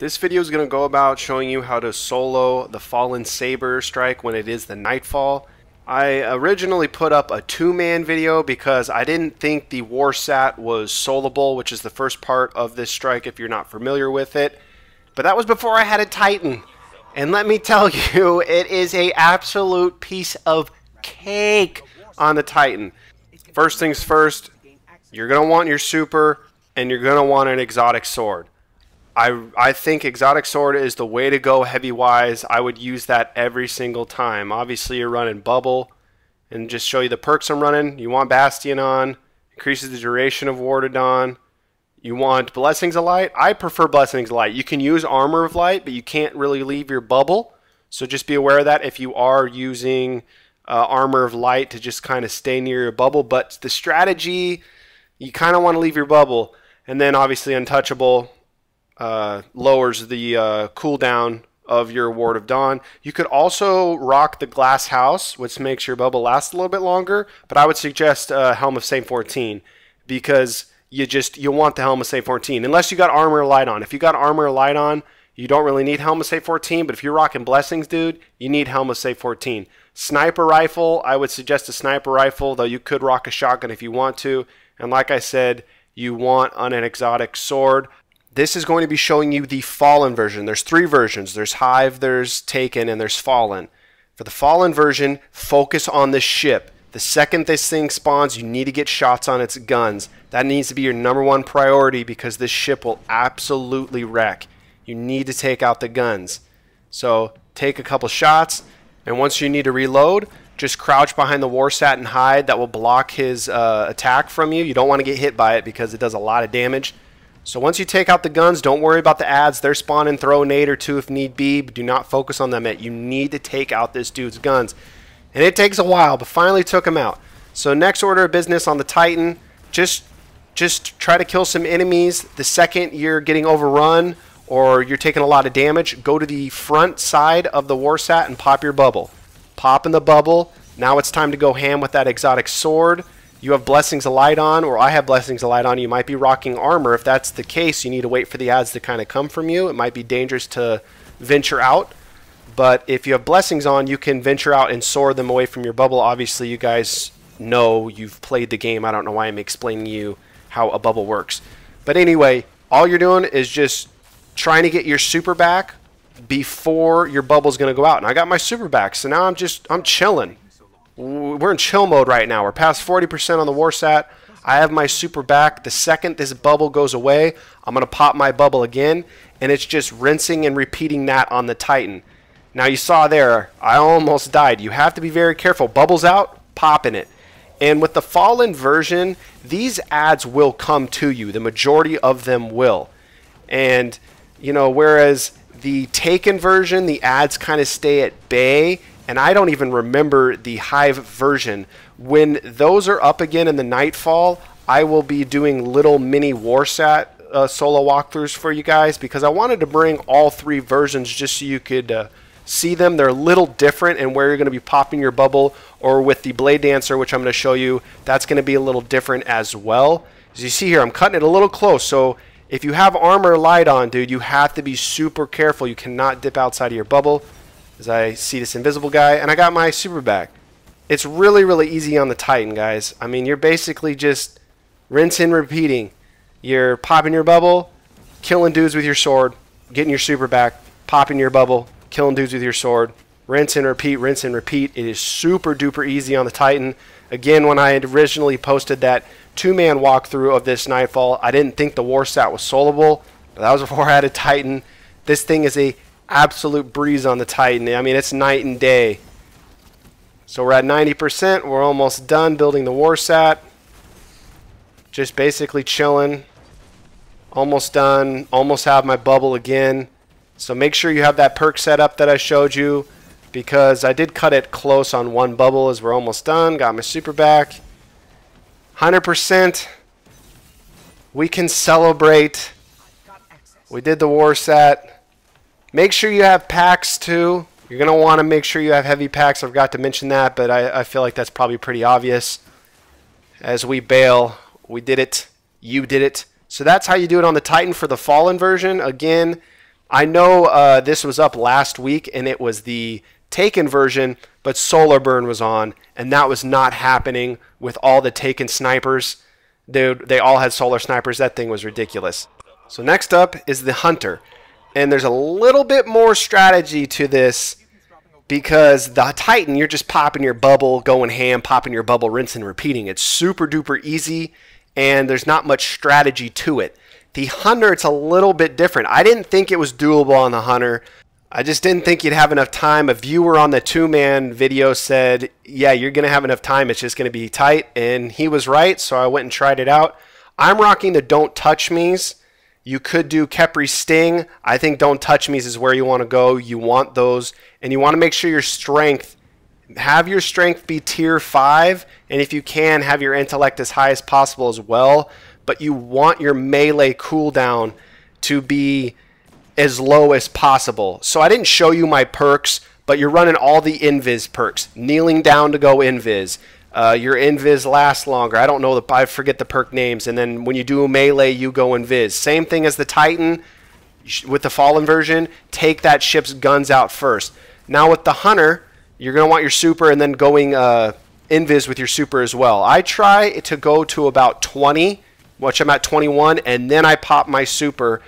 This video is going to go about showing you how to solo the Fallen Saber Strike when it is the Nightfall. I originally put up a two-man video because I didn't think the Warsat was soloable, which is the first part of this strike if you're not familiar with it. But that was before I had a Titan. And let me tell you, it is an absolute piece of cake on the Titan. First things first, you're going to want your super and you're going to want an exotic sword. I think exotic sword is the way to go heavy-wise. I would use that every single time. Obviously, you're running bubble, and just show you the perks I'm running. You want Bastion on, increases the duration of Ward of Dawn. You want Blessings of Light. I prefer Blessings of Light. You can use Armor of Light, but you can't really leave your bubble. So just be aware of that if you are using Armor of Light to just kind of stay near your bubble. But the strategy, you kind of want to leave your bubble. And then obviously Untouchable lowers the cooldown of your Ward of Dawn. You could also rock the Glass House, which makes your bubble last a little bit longer, but I would suggest Helm of Saint-14 because you want the Helm of Saint-14 unless you got Armor of Light on. If you got Armor of Light on, you don't really need Helm of Saint-14, but if you're rocking Blessings, dude, you need Helm of Saint-14. Sniper Rifle, I would suggest a Sniper Rifle, though you could rock a Shotgun if you want to, and like I said, you want on an Exotic Sword. This is going to be showing you the Fallen version. There's three versions. There's Hive, there's Taken, and there's Fallen. For the Fallen version, focus on the ship. The second this thing spawns, you need to get shots on its guns. That needs to be your #1 priority because this ship will absolutely wreck. You need to take out the guns. So take a couple shots, and once you need to reload, just crouch behind the Warsat and hide. That will block his attack from you. You don't want to get hit by it because it does a lot of damage. So once you take out the guns, don't worry about the ads. They're spawning, throw a nade or two if need be, but do not focus on them yet. You need to take out this dude's guns. And it takes a while, but finally took him out. So next order of business on the Titan, just try to kill some enemies. The second you're getting overrun or you're taking a lot of damage, go to the front side of the Warsat and pop your bubble. Pop in the bubble. Now it's time to go ham with that exotic sword. You have Blessings of Light on, or I have Blessings of Light on. You might be rocking armor. If that's the case, you need to wait for the ads to kind of come from you. It might be dangerous to venture out. But if you have Blessings on, you can venture out and soar them away from your bubble. Obviously, you guys know you've played the game. I don't know why I'm explaining to you how a bubble works. But anyway, all you're doing is just trying to get your super back before your bubble's going to go out. And I got my super back, so now I'm chilling. We're in chill mode right now. We're past 40% on the Warsat. I have my super back. The second this bubble goes away, I'm going to pop my bubble again, and it's just rinsing and repeating that on the Titan. Now you saw there, I almost died. You have to be very careful. Bubble's out, popping it. And with the Fallen version, these ads will come to you. The majority of them will. And, you know, whereas the Taken version, the ads kind of stay at bay. And I don't even remember the Hive version. When those are up again in the Nightfall, I will be doing little mini Warsat solo walkthroughs for you guys because I wanted to bring all three versions just so you could see them. They're a little different in where you're going to be popping your bubble, or with the Blade Dancer, which I'm going to show you, that's going to be a little different as well. As you see here, I'm cutting it a little close. So if you have Armor Light on, dude, you have to be super careful. You cannot dip outside of your bubble. As I see this invisible guy, and I got my super back. It's really, really easy on the Titan, guys. I mean, you're basically just rinsing, repeating. You're popping your bubble, killing dudes with your sword, getting your super back, popping your bubble, killing dudes with your sword, rinse and repeat, rinse and repeat. It is super duper easy on the Titan. Again, when I had originally posted that two-man walkthrough of this Nightfall, I didn't think the Warsat was soloable, but that was before I had a Titan. This thing is a absolute breeze on the Titan. I mean, it's night and day. So we're at 90%. We're almost done building the Warsat. Just basically chilling. Almost done. Almost have my bubble again. So make sure you have that perk set up that I showed you, because I did cut it close on one bubble as we're almost done. Got my super back. 100%. We can celebrate. We did the Warsat. Make sure you have packs too. You're going to want to make sure you have heavy packs. I forgot to mention that, but I feel like that's probably pretty obvious. As we bail, we did it. You did it. So that's how you do it on the Titan for the Fallen version. Again, I know this was up last week, and it was the Taken version, but Solar Burn was on, and that was not happening with all the Taken snipers. They all had solar snipers. That thing was ridiculous. So next up is the Hunter, and there's a little bit more strategy to this because the Titan, you're just popping your bubble, going ham, popping your bubble, rinse and repeating. It's super duper easy, and there's not much strategy to it. The Hunter, it's a little bit different. I didn't think it was doable on the Hunter. I just didn't think you'd have enough time. A viewer on the two-man video said, yeah, you're going to have enough time. It's just going to be tight. And he was right, so I went and tried it out. I'm rocking the Don't Touch Me's. You could do Kepri Sting. I think Don't Touch Me's is where you want to go. You want those. And you want to make sure your strength, have your strength be tier 5. And if you can, have your intellect as high as possible as well. But you want your melee cooldown to be as low as possible. So I didn't show you my perks, but you're running all the invis perks. Kneeling down to go invis. Your invis lasts longer. I don't know, I forget the perk names. And then when you do a melee, you go invis. Same thing as the Titan with the Fallen version. Take that ship's guns out first. Now with the Hunter, you're going to want your super and then going invis with your super as well. I try to go to about 20, which I'm at 21, and then I pop my super.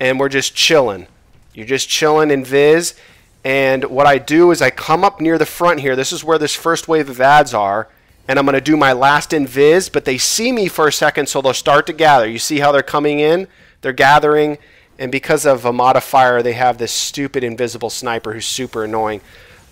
And we're just chilling. You're just chilling in Viz. And what I do is I come up near the front here. This is where this first wave of ads are. And I'm going to do my last in Viz. But they see me for a second, so they'll start to gather. You see how they're coming in? They're gathering. And because of a modifier, they have this stupid invisible sniper who's super annoying.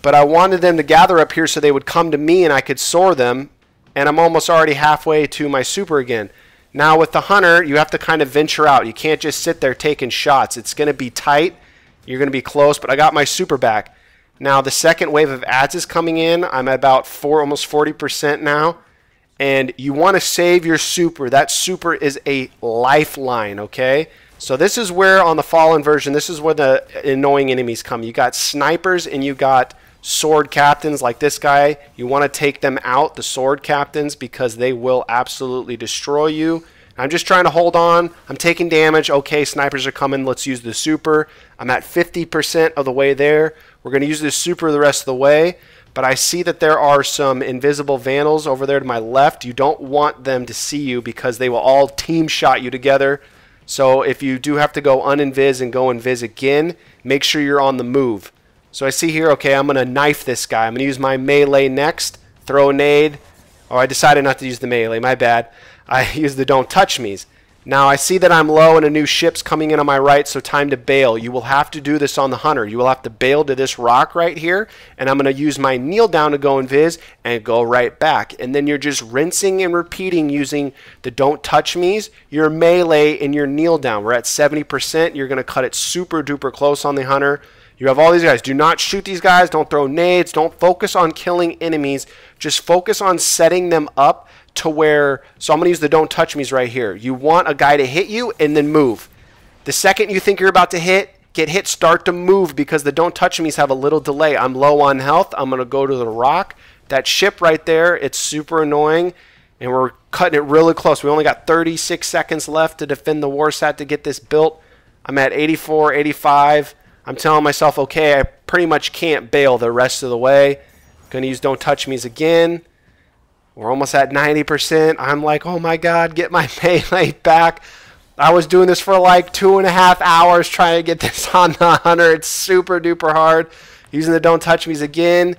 But I wanted them to gather up here so they would come to me and I could soar them. And I'm almost already halfway to my super again. Now with the Hunter, you have to kind of venture out. You can't just sit there taking shots. It's going to be tight. You're going to be close, but I got my super back. Now the second wave of ads is coming in. I'm at about almost 40% now. And you want to save your super. That super is a lifeline, okay? So this is where on the Fallen version, this is where the annoying enemies come. You got snipers and you got sword captains like this guy. You want to take them out, the sword captains, because they will absolutely destroy you. I'm just trying to hold on. I'm taking damage. Okay, snipers are coming. Let's use the super. I'm at 50% of the way there. We're going to use this super the rest of the way, but I see that there are some invisible vandals over there to my left. You don't want them to see you because they will all team shot you together. So if you do have to go uninvis and go invis again, make sure you're on the move. So I see here, okay, I'm going to knife this guy. I'm going to use my melee next, throw a nade. Oh, I decided not to use the melee, my bad. I used the Don't Touch Me's. Now I see that I'm low and a new ship's coming in on my right, so time to bail. You will have to do this on the Hunter. You will have to bail to this rock right here, and I'm going to use my kneel down to go invis and go right back. And then you're just rinsing and repeating using the Don't Touch Me's, your melee, and your kneel down. We're at 70%. You're going to cut it super duper close on the Hunter. You have all these guys. Do not shoot these guys. Don't throw nades. Don't focus on killing enemies. Just focus on setting them up to where... So I'm going to use the Don't Touch Me's right here. You want a guy to hit you and then move. The second you think you're about to get hit, start to move because the Don't Touch Me's have a little delay. I'm low on health. I'm going to go to the rock. That ship right there, it's super annoying. And we're cutting it really close. We only got 36 seconds left to defend the Warsat to get this built. I'm at 84, 85... I'm telling myself, okay, I pretty much can't bail the rest of the way. I'm going to use Don't Touch Me's again. We're almost at 90%. I'm like, oh my God, get my melee back. I was doing this for like 2.5 hours trying to get this on the Hunter. It's super duper hard. Using the Don't Touch Me's again.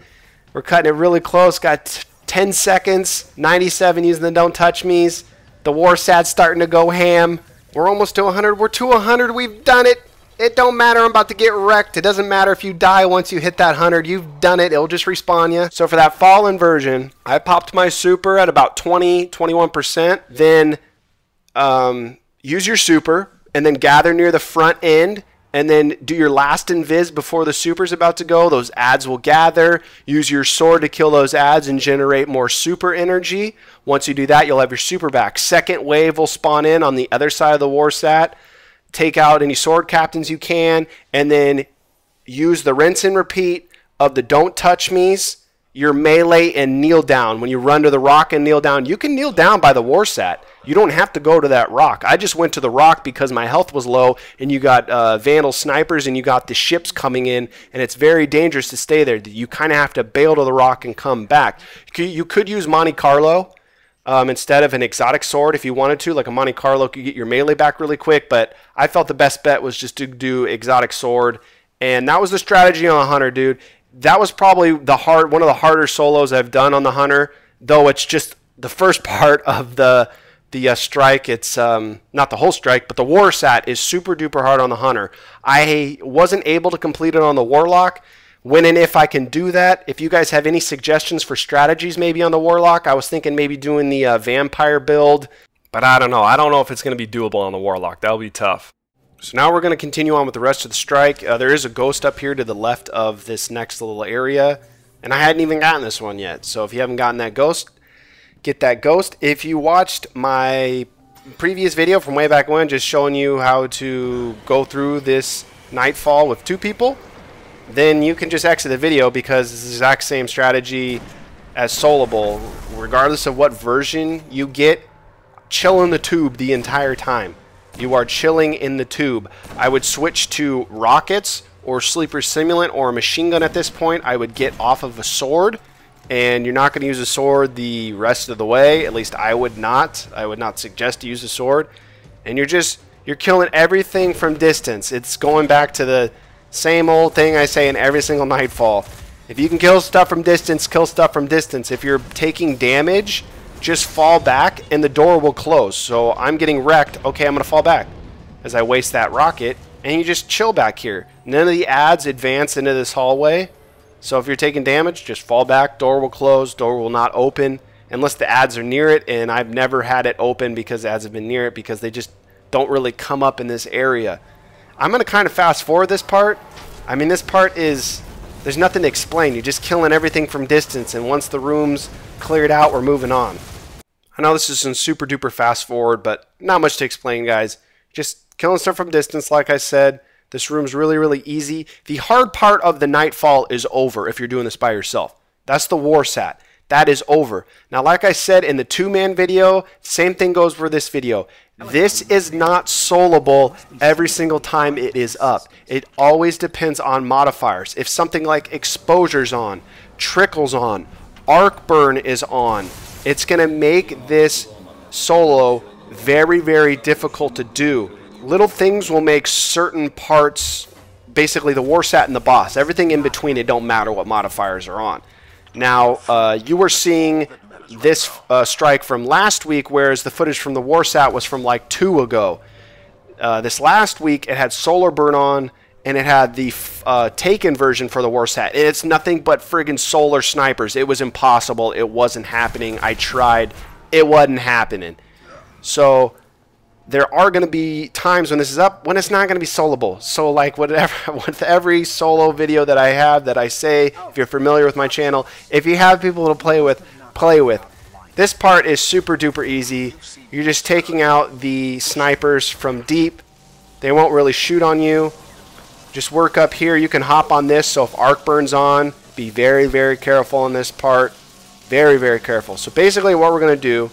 We're cutting it really close. Got 10 seconds. 97 using the Don't Touch Me's. The Warsat's starting to go ham. We're almost to 100. We're to 100. We've done it. It don't matter, I'm about to get wrecked. It doesn't matter if you die once you hit that 100. You've done it, it'll just respawn you. So for that Fallen version, I popped my super at about 20, 21%. Then use your super and then gather near the front end and then do your last invis before the super's about to go. Those ads will gather. Use your sword to kill those ads and generate more super energy. Once you do that, you'll have your super back. Second wave will spawn in on the other side of the Warsat. Take out any sword captains you can, and then use the rinse and repeat of the Don't Touch Me's, your melee, and kneel down. When you run to the rock and kneel down, you can kneel down by the Warsat. You don't have to go to that rock. I just went to the rock because my health was low, and you got Vandal snipers, and you got the ships coming in, and it's very dangerous to stay there. You kind of have to bail to the rock and come back. You could use Monte Carlo instead of an exotic sword if you wanted to. Like a Monte Carlo could get your melee back really quick, but I felt the best bet was just to do exotic sword, and that was the strategy on the Hunter, dude. That was probably the one of the harder solos I've done on the Hunter, though it's just the first part of the strike. It's not the whole strike, but the Warsat is super duper hard on the Hunter. I wasn't able to complete it on the Warlock. When and if I can do that, if you guys have any suggestions for strategies maybe on the Warlock, I was thinking maybe doing the vampire build, but I don't know. I don't know if it's going to be doable on the Warlock. That'll be tough. So now we're going to continue on with the rest of the strike. There is a ghost up here to the left of this next little area, and I hadn't even gotten this one yet. So if you haven't gotten that ghost, get that ghost. If you watched my previous video from way back when, just showing you how to go through this Nightfall with two people, then you can just exit the video because it's the exact same strategy as Solable. Regardless of what version you get, chill in the tube the entire time. You are chilling in the tube. I would switch to rockets or Sleeper Simulant or a machine gun at this point. I would get off of a sword, and you're not going to use a sword the rest of the way. At least I would not. I would not suggest to use a sword. And you're killing everything from distance. It's going back to the same old thing I say in every single Nightfall. If you can kill stuff from distance, kill stuff from distance. If you're taking damage, just fall back and the door will close. So I'm getting wrecked. Okay, I'm going to fall back as I waste that rocket. And you just chill back here. None of the adds advance into this hallway. So if you're taking damage, just fall back. Door will close. Door will not open unless the adds are near it. And I've never had it open because the adds have been near it because they just don't really come up in this area. I'm going to kind of fast forward this part. I mean, this part is... there's nothing to explain. You're just killing everything from distance. And once the room's cleared out, we're moving on. I know this isn't super duper fast forward, but not much to explain, guys. Just killing stuff from distance, like I said. This room's really, really easy. The hard part of the Nightfall is over if you're doing this by yourself. That's the Warsat. That is over. Now, like I said in the two-man video, same thing goes for this video. This is not solable every single time it is up. It always depends on modifiers. If something like Exposure's on, Trickle's on, Arc Burn is on, it's going to make this solo very, very difficult to do. Little things will make certain parts, basically the Warsat and the boss. Everything in between, it don't matter what modifiers are on. Now, you were seeing this strike from last week, whereas the footage from the Warsat was from like 2 ago. This last week, it had Solar Burn on, and it had the Taken version for the Warsat. It's nothing but friggin' solar snipers. It was impossible. It wasn't happening. I tried. It wasn't happening. So there are going to be times when this is up when it's not going to be solable. So like whatever, with every solo video that I have that I say, if you're familiar with my channel, if you have people to play with, play with. This part is super duper easy. You're just taking out the snipers from deep. They won't really shoot on you. Just work up here. You can hop on this. So if Arc Burn's on, be very, very careful on this part. Very, very careful. So basically what we're going to do,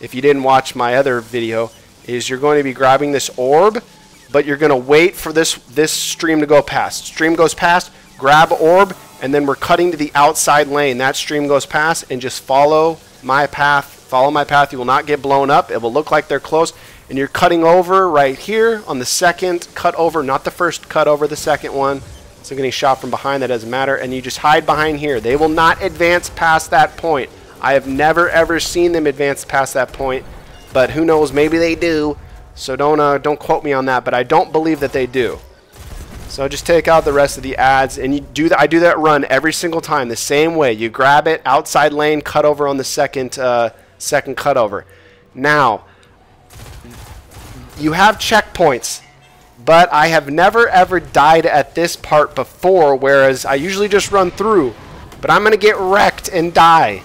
if you didn't watch my other video, is you're going to be grabbing this orb, but you're going to wait for this stream to go past. Stream goes past, grab orb, and then we're cutting to the outside lane. That stream goes past, and just follow my path. Follow my path. You will not get blown up. It will look like they're close. And you're cutting over right here on the second cut over, not the first cut over, the second one. So getting shot from behind, that doesn't matter. And you just hide behind here. They will not advance past that point. I have never, ever seen them advance past that point. But who knows, maybe they do, so don't quote me on that, but I don't believe that they do. So just take out the rest of the adds, and you do I do that run every single time the same way. You grab it, outside lane, cut over on the second cut over. Now, you have checkpoints, but I have never ever died at this part before, whereas I usually just run through, but I'm going to get wrecked and die.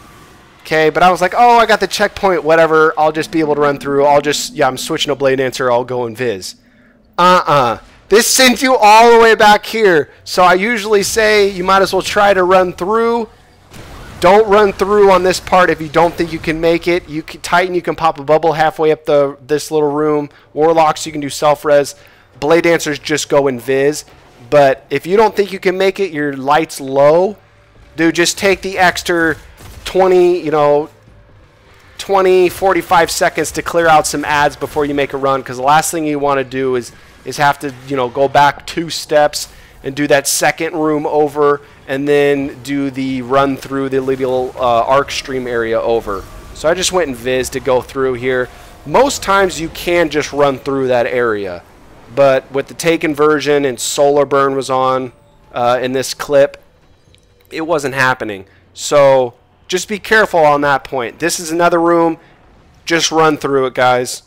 Okay, but I was like, oh, I got the checkpoint, whatever. I'll just be able to run through. I'll just, yeah, I'm switching to Blade Dancer. I'll go and Viz. This sends you all the way back here. So I usually say you might as well try to run through Don't run through on this part if you don't think you can make it. You can, Titan, you can pop a bubble halfway up this little room. Warlocks, you can do self-res. Blade Dancers just go invis. But if you don't think you can make it, your light's low, dude, just take the extra 20, 45 seconds to clear out some ads before you make a run, because the last thing you want to do is have to, go back 2 steps and do that second room over and then do the run through the little arc stream area over. So I just went in Viz to go through here. Most times you can just run through that area, but with the Taken version and Solar Burn was on in this clip, it wasn't happening. So just be careful on that point. This is another room. Just run through it, guys.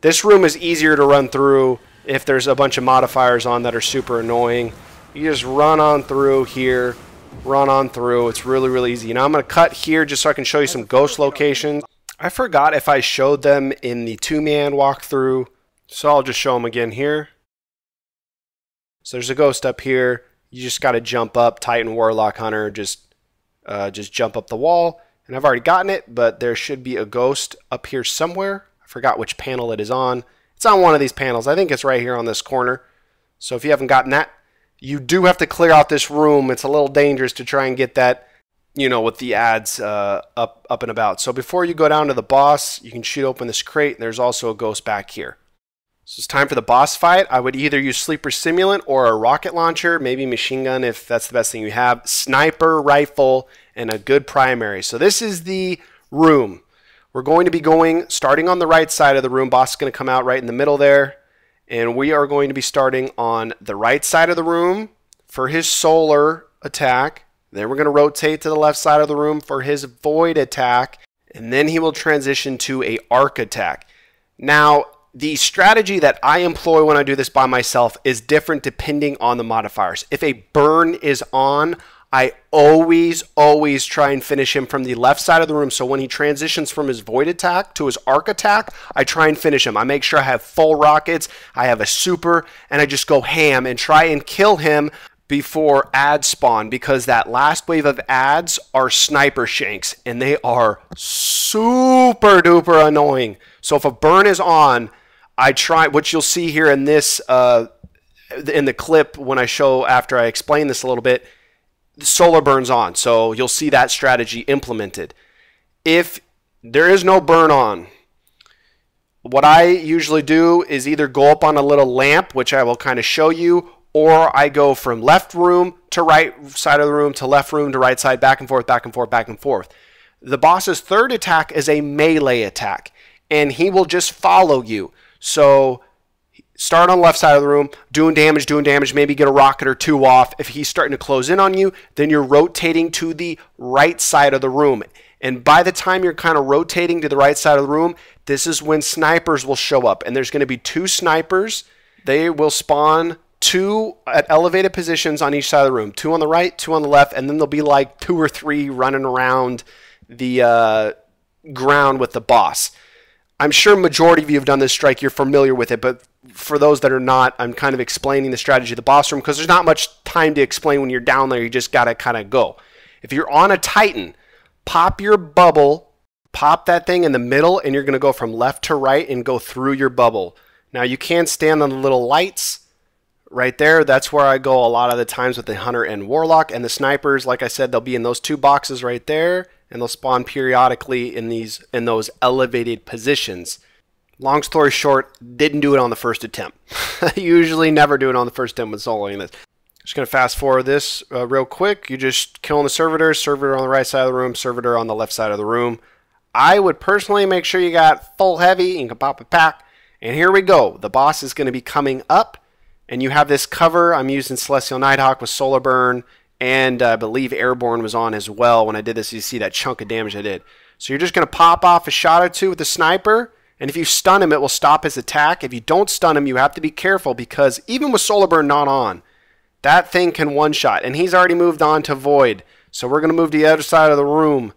This room is easier to run through if there's a bunch of modifiers on that are super annoying. You just run on through here. Run on through. It's really, really easy. Now I'm going to cut here just so I can show you some ghost locations. I forgot if I showed them in the 2-man walkthrough, so I'll just show them again here. So there's a ghost up here. You just got to jump up. Titan, Warlock, Hunter, just jump up the wall, and I've already gotten it, but there should be a ghost up here somewhere. I forgot which panel it is on. It's on one of these panels. I think it's right here on this corner. So if you haven't gotten that, you do have to clear out this room. It's a little dangerous to try and get that, with the ads up and about. So before you go down to the boss, you can shoot open this crate, and there's also a ghost back here. So it's time for the boss fight. I would either use Sleeper Simulant or a rocket launcher, maybe machine gun if that's the best thing you have, sniper rifle, and a good primary. So this is the room. We're going to be starting on the right side of the room. Boss is going to come out right in the middle there. And we are going to be starting on the right side of the room for his solar attack. Then we're going to rotate to the left side of the room for his void attack. And then he will transition to an arc attack. Now, the strategy that I employ when I do this by myself is different depending on the modifiers. If a burn is on, I always try and finish him from the left side of the room. So when he transitions from his void attack to his arc attack, I try and finish him. I make sure I have full rockets, I have a super, and I just go ham and try and kill him before ads spawn, because that last wave of ads are sniper shanks, and they are super duper annoying. So if a burn is on, I try, which you'll see here in this, in the clip when I show, after I explain this a little bit, the solar burns on. So you'll see that strategy implemented. If there is no burn on, what I usually do is either go up on a little lamp, which I will kind of show you, or I go from left room to right side of the room to left room to right side, back and forth, back and forth, back and forth. The boss's third attack is a melee attack, and he will just follow you. So start on the left side of the room, doing damage, maybe get a rocket or 2 off. If he's starting to close in on you, then you're rotating to the right side of the room. And by the time you're kind of rotating to the right side of the room, this is when snipers will show up. And there's going to be 2 snipers. They will spawn 2 at elevated positions on each side of the room, 2 on the right, 2 on the left, and then there'll be like 2 or 3 running around the ground with the boss. I'm sure majority of you have done this strike. You're familiar with it, but for those that are not, I'm kind of explaining the strategy of the boss room because there's not much time to explain when you're down there. You just got to kind of go. If you're on a Titan, pop your bubble, pop that thing in the middle, and you're going to go from left to right and go through your bubble. Now, you can stand on the little lights right there. That's where I go a lot of the times with the Hunter and Warlock. And the snipers, like I said, they'll be in those 2 boxes right there, and they'll spawn periodically in those elevated positions. Long story short, didn't do it on the first attempt. I usually never do it on the first attempt with soloing this. Just going to fast forward this real quick. You're just killing the servitor, servitor on the right side of the room, servitor on the left side of the room. I would personally make sure you got full heavy and you can pop a pack. And here we go. The boss is going to be coming up, and you have this cover. I'm using Celestial Nighthawk with Solar Burn, and I believe Airborne was on as well. When I did this, you see that chunk of damage I did. So you're just going to pop off a shot or 2 with the sniper, and if you stun him, it will stop his attack. If you don't stun him, you have to be careful, because even with Solar Burn not on, that thing can one-shot, and he's already moved on to Void. So we're going to move to the other side of the room.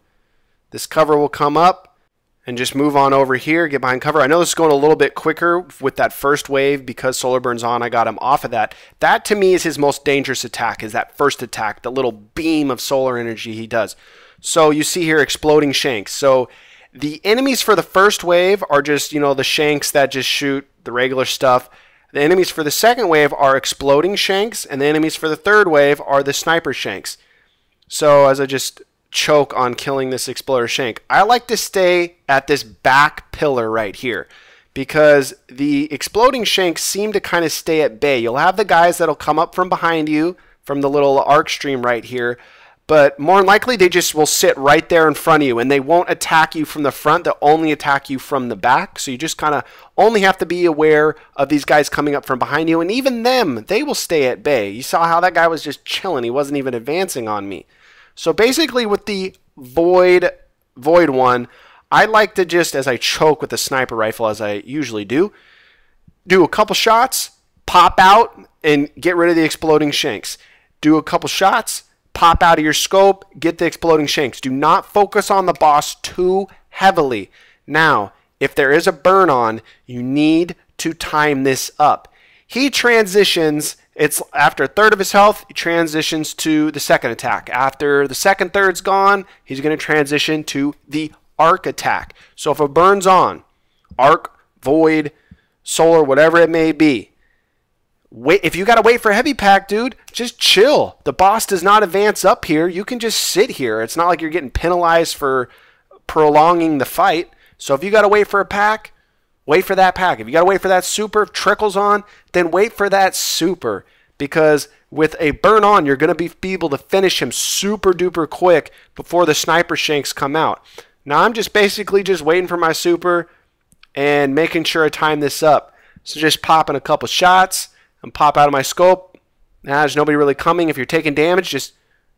This cover will come up and just move on over here, get behind cover. I know this is going a little bit quicker with that first wave because Solar Burn's on. I got him off of that. That, to me, is his most dangerous attack, is that first attack, the little beam of solar energy he does. So you see here exploding shanks. So the enemies for the first wave are just, you know, the shanks that just shoot the regular stuff. The enemies for the second wave are exploding shanks, and the enemies for the third wave are the sniper shanks. So as I just choke on killing this exploder shank, I like to stay at this back pillar right here, because the exploding shanks seem to kind of stay at bay. You'll have the guys that'll come up from behind you from the little arc stream right here, but more than likely they just will sit right there in front of you and they won't attack you from the front. They'll only attack you from the back. So you just kind of only have to be aware of these guys coming up from behind you, and even them, they will stay at bay. You saw how that guy was just chilling. He wasn't even advancing on me. So basically with the void one, I like to just, as I choke with the sniper rifle, as I usually do a couple shots, pop out, and get rid of the exploding shanks. Do a couple shots, pop out of your scope, get the exploding shanks. Do not focus on the boss too heavily. Now, if there is a burn on, you need to time this up. He transitions, it's after a third of his health, he transitions to the second attack. After the second third's gone, he's going to transition to the arc attack. So if it burns on, arc, void, solar, whatever it may be, wait. If you got to wait for a heavy pack, dude, just chill. The boss does not advance up here. You can just sit here. It's not like you're getting penalized for prolonging the fight. So if you got to wait for a pack, wait for that pack. If you got to wait for that super, if trickles on, then wait for that super, because with a burn on, you're going to be able to finish him super duper quick before the sniper shanks come out. Now I'm just basically just waiting for my super and making sure I time this up. So just popping a couple shots and pop out of my scope. Now there's nobody really coming. If you're taking damage, just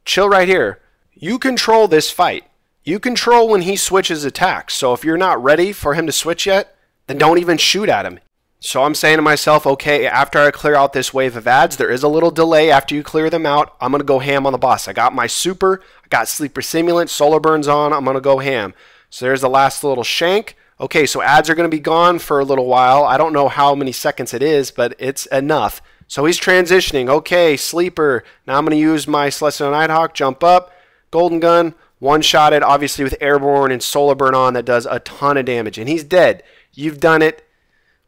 chill right here. You control this fight. You control when he switches attacks. So if you're not ready for him to switch yet, then don't even shoot at him. So I'm saying to myself, okay, after I clear out this wave of ads, there is a little delay after you clear them out. I'm going to go ham on the boss. I got my super, I got Sleeper Simulant, Solar Burn's on, I'm going to go ham. So there's the last little shank. Okay, so ads are going to be gone for a little while. I don't know how many seconds it is, but it's enough. So he's transitioning. Okay, sleeper. Now I'm going to use my Celestial Nighthawk, jump up, Golden Gun, one-shotted, obviously with Airborne and Solar Burn on, that does a ton of damage. And he's dead. You've done it.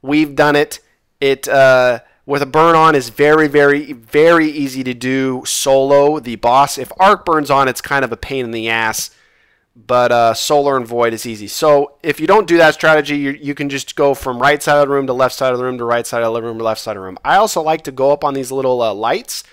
We've done it. With a burn on is very, very, very easy to do solo. The boss, if arc burns on, it's kind of a pain in the ass. But solar and void is easy. So if you don't do that strategy, you can just go from right side of the room to left side of the room to right side of the room to left side of the room. I also like to go up on these little lights.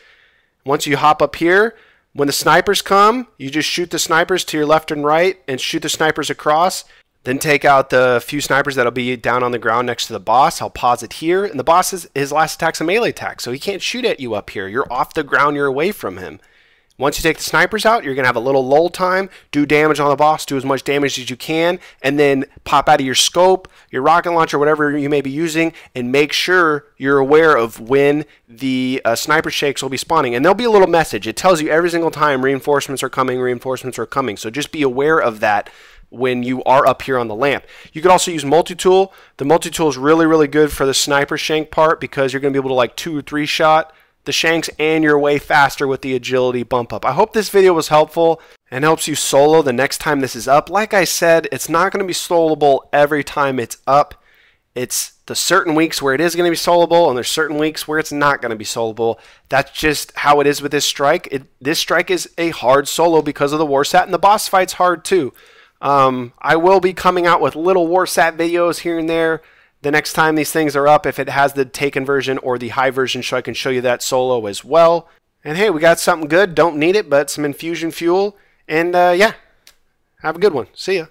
Once you hop up here, when the snipers come, you just shoot the snipers to your left and right and shoot the snipers across. Then take out the few snipers that'll be down on the ground next to the boss. I'll pause it here. And the boss, his last attack's a melee attack, so he can't shoot at you up here. You're off the ground. You're away from him. Once you take the snipers out, you're going to have a little lull time. Do damage on the boss. Do as much damage as you can. And then pop out of your scope, your rocket launcher, whatever you may be using. And make sure you're aware of when the sniper shanks will be spawning. And there'll be a little message. It tells you every single time reinforcements are coming, reinforcements are coming. So just be aware of that when you are up here on the lamp. You could also use multi-tool. The multi-tool is really, really good for the sniper shank part, because you're going to be able to like 2 or 3 shot the shanks, and you're way faster with the agility bump up. I hope this video was helpful and helps you solo the next time this is up. Like I said, it's not going to be soloable every time it's up. It's the certain weeks where it is going to be soloable, and there's certain weeks where it's not going to be soloable. That's just how it is with this strike. This strike is a hard solo because of the Warsat, and the boss fight's hard too. I will be coming out with little Warsat videos here and there the next time these things are up, if it has the Taken version or the Hive version, so I can show you that solo as well. And hey, we got something good. Don't need it, but some infusion fuel. And yeah, have a good one. See ya.